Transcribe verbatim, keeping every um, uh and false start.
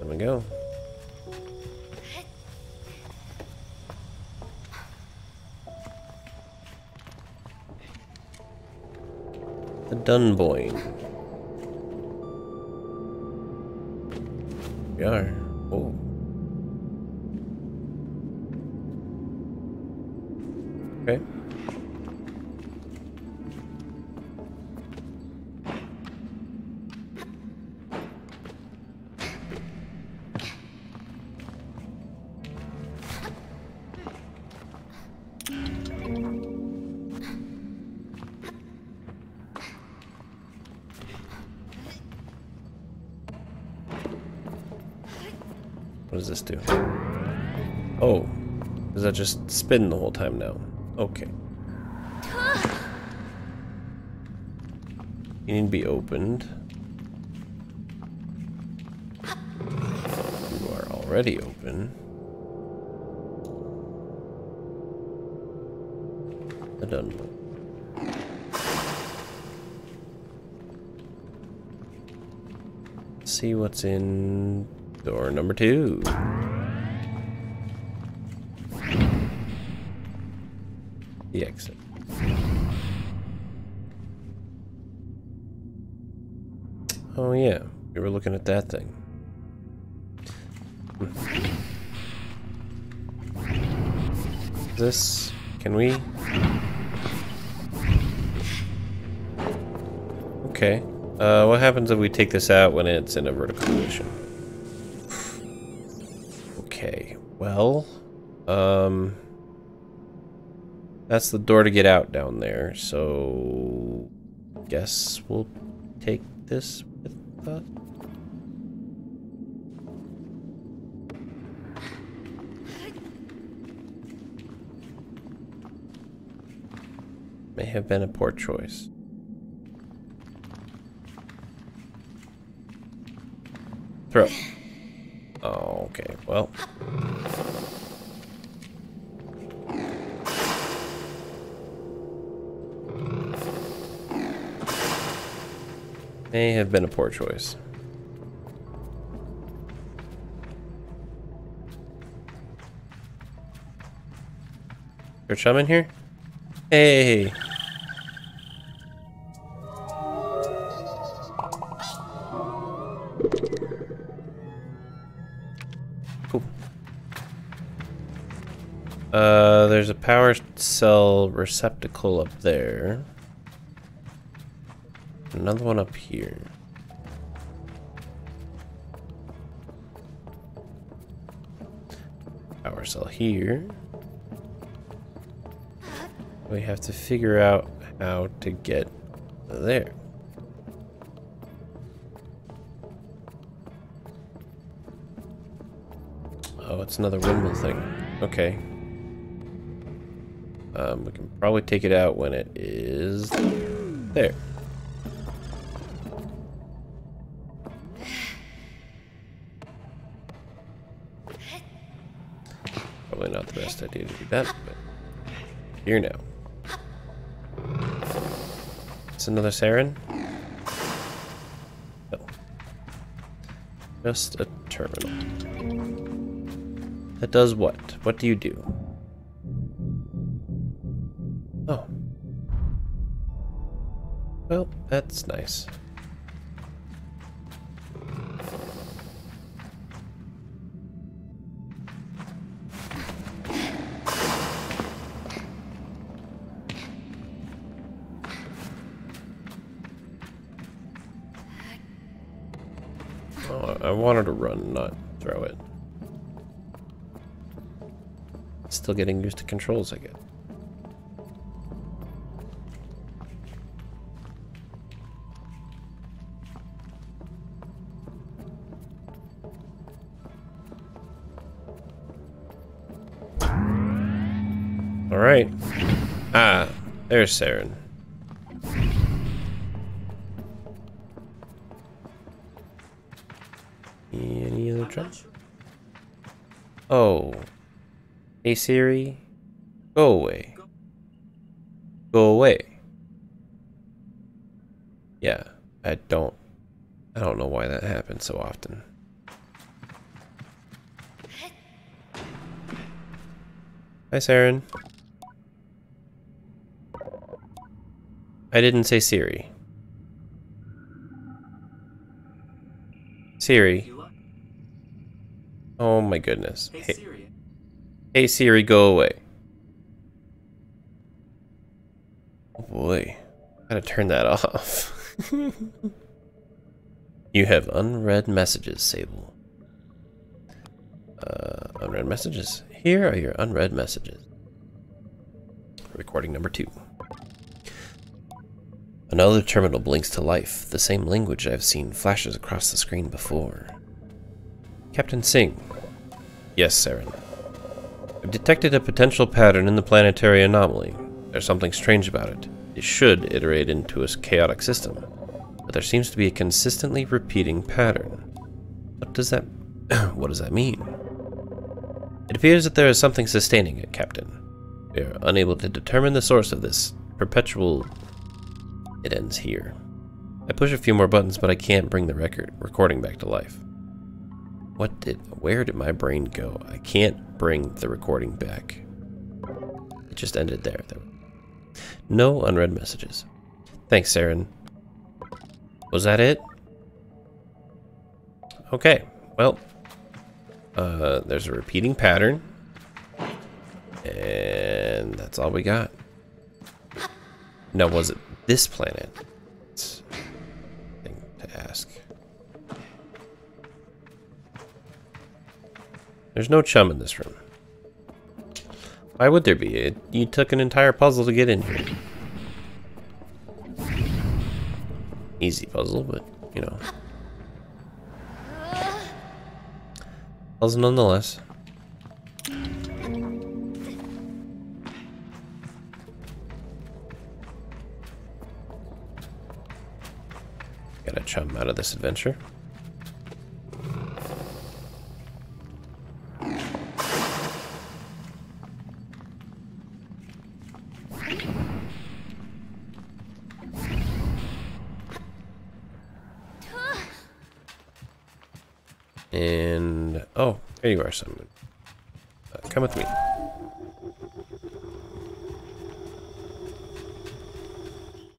There we go. The Dunboyne. We are. Oh. Okay. What does this do? Oh, does that just spin the whole time now? Okay. You need to be opened. You are already open. The Dunboyne. See what's in door number two. The exit. Oh yeah, we were looking at that thing. This, can we? Okay. Uh, what happens if we take this out when it's in a vertical position? Okay. Well, um, that's the door to get out down there. So, guess we'll take this with us. May have been a poor choice. Throw. Oh, okay. Well. May have been a poor choice. Your chum in here? Hey. Uh, there's a power cell receptacle up there. Another one up here. Power cell here. We have to figure out how to get there. Oh, it's another windmill thing. Okay. Um, we can probably take it out when it is there. Probably not the best idea to do that, but here now. It's another Saren? No. Just a terminal. That does what? What do you do? Oh. Well, that's nice. Oh, I wanted to run, not throw it. Still getting used to controls, I guess. Alright. Ah, there's Saren. Any other trash? Oh. Hey Siri. Go away. Go away. Yeah, I don't I don't know why that happens so often. Hi, Saren. I didn't say Siri. Siri. Oh my goodness. Hey, Siri. Hey, Siri, go away. Oh boy. Gotta turn that off. You have unread messages, Sable. Uh, unread messages. Here are your unread messages. Recording number two. Another terminal blinks to life, the same language I've seen flashes across the screen before. Captain Singh. Yes, Saren. I've detected a potential pattern in the planetary anomaly. There's something strange about it. It should iterate into a chaotic system, but there seems to be a consistently repeating pattern. What does that what does that mean? It appears that there is something sustaining it, Captain. We are unable to determine the source of this perpetual... It ends here. I push a few more buttons, but I can't bring the record recording back to life. What did... Where did my brain go? I can't bring the recording back. It just ended there. No unread messages. Thanks, Saren. Was that it? Okay. Well, uh, there's a repeating pattern. And that's all we got. Now, was it this planet? That's a thing to ask. There's no chum in this room. Why would there be? It, you took an entire puzzle to get in here. Easy puzzle, but, you know. Puzzle nonetheless. Gotta chum out of this adventure. And, oh, there you are, Simon. Uh, come with me.